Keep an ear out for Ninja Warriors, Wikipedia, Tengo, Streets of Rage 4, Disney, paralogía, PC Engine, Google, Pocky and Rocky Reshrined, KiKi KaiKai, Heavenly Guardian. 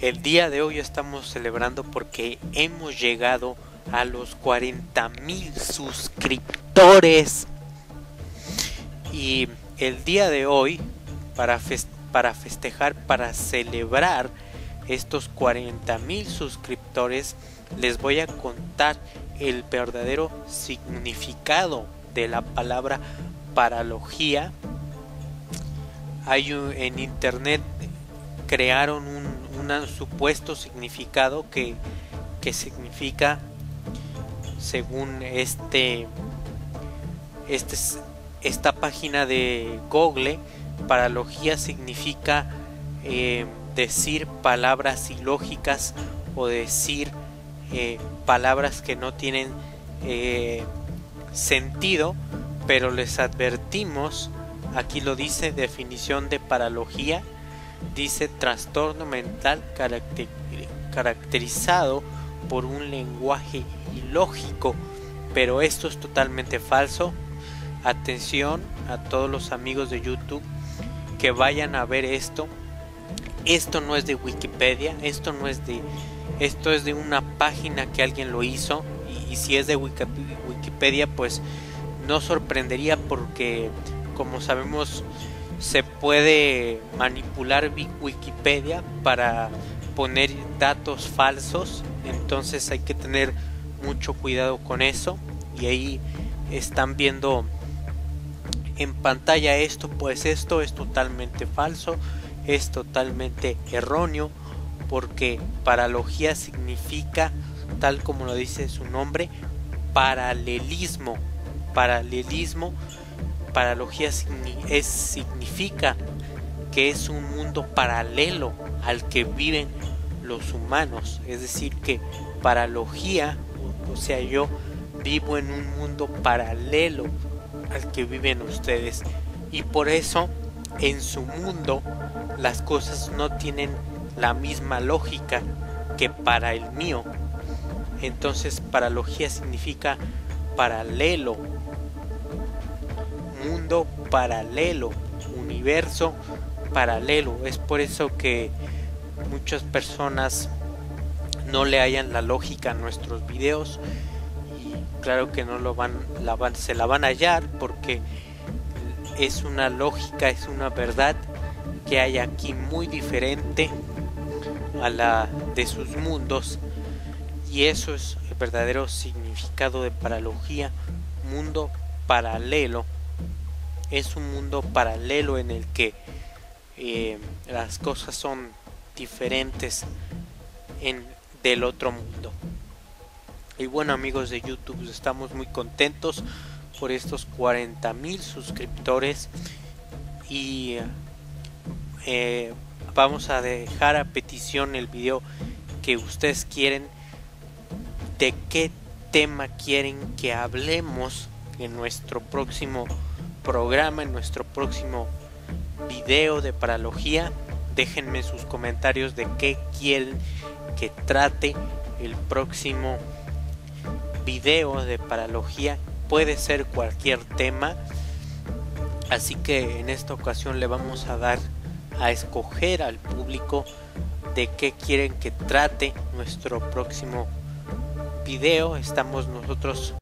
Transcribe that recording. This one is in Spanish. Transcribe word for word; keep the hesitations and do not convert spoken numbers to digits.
El día de hoy estamos celebrando porque hemos llegado a los cuarenta mil suscriptores. Y el día de hoy, para, fest para festejar, para celebrar estos cuarenta mil suscriptores, les voy a contar el verdadero significado de la palabra paralogía. Hay un, en internet crearon un, un supuesto significado que, que significa, según este, este esta página de Google, paralogía significa eh, decir palabras ilógicas o decir eh, palabras que no tienen eh, sentido, pero les advertimos, aquí lo dice, definición de paralogía, dice trastorno mental caracter, caracterizado por un lenguaje ilógico, pero esto es totalmente falso. Atención a todos los amigos de YouTube que vayan a ver esto. Esto no es de Wikipedia, esto no es de, esto es de una página que alguien lo hizo, y, y si es de Wikipedia, pues no sorprendería, porque como sabemos se puede manipular Wikipedia para poner datos falsos, entonces hay que tener mucho cuidado con eso. Y ahí están viendo en pantalla esto, pues esto es totalmente falso, es totalmente erróneo, porque paralogía significa, tal como lo dice su nombre, paralelismo. Paralelismo, paralogía es, significa que es un mundo paralelo al que viven los humanos, es decir, que paralogía, o sea, yo vivo en un mundo paralelo al que viven ustedes, y por eso en su mundo las cosas no tienen la misma lógica que para el mío. Entonces paralogía significa paralelo, mundo paralelo, universo paralelo. Es por eso que muchas personas no le hallan la lógica a nuestros videos, y claro que no lo van, la van, se la van a hallar, porque es una lógica, es una verdad que hay aquí muy diferente a la de sus mundos, y eso es el verdadero significado de paralogía, mundo paralelo. Es un mundo paralelo en el que eh, las cosas son diferentes en, del otro mundo. Y bueno, amigos de YouTube, estamos muy contentos por estos cuarenta mil suscriptores, y eh, vamos a dejar a petición el video que ustedes quieren, de qué tema quieren que hablemos en nuestro próximo programa, en nuestro próximo video de paralogía. Déjenme sus comentarios de qué quieren que trate el próximo video de paralogía. Puede ser cualquier tema, así que en esta ocasión le vamos a dar a escoger al público de qué quieren que trate nuestro próximo video. Estamos nosotros